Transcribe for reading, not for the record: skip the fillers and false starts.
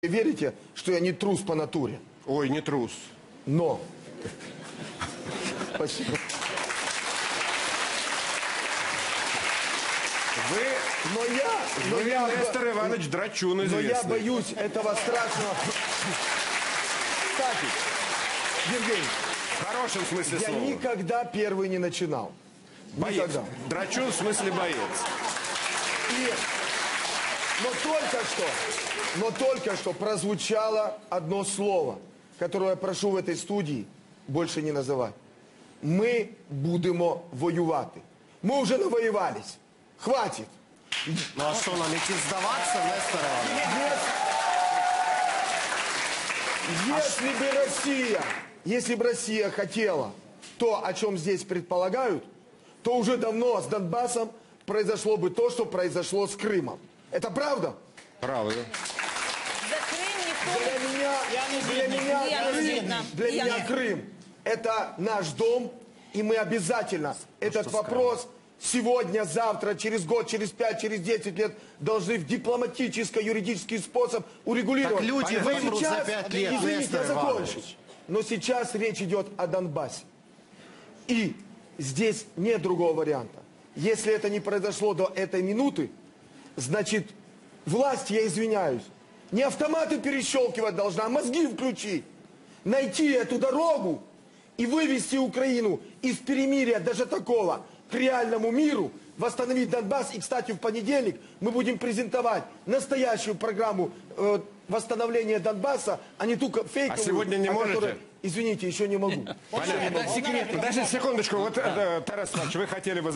Вы верите, что я не трус по натуре? Ой, не трус. Но. Спасибо. Вы... Но я... Нестор Иванович Драчун известный. Но я боюсь этого страшного... Кстати, Евгений. В хорошем смысле слова. Я никогда первый не начинал. Боец. Никогда. Драчун в смысле боец. Но только что прозвучало одно слово, которое я прошу в этой студии больше не называть. Мы будемо воювати. Мы уже навоевались. Хватит. Ну а что, нам идти сдаваться, Нестор Иванович? Если бы Россия хотела то, о чем здесь предполагают, то уже давно с Донбассом произошло бы то, что произошло с Крымом. Это правда? Правда. Для меня Крым – это наш дом, и мы обязательно этот вопрос сегодня, завтра, через год, через 5, через 10 лет должны в дипломатический, юридический способ урегулировать. Так люди вымрут за 5 лет. Извините, я закончу. Но сейчас речь идет о Донбассе. И здесь нет другого варианта. Если это не произошло до этой минуты, значит, власть, я извиняюсь, не автоматы перещелкивать должна, а мозги включить. Найти эту дорогу и вывести Украину из перемирия даже такого к реальному миру, восстановить Донбасс. И, кстати, в понедельник мы будем презентовать настоящую программу восстановления Донбасса, а не только фейковую. А сегодня не можете? Извините, еще не могу. Даже секундочку, вот Тарасович, вы хотели бы...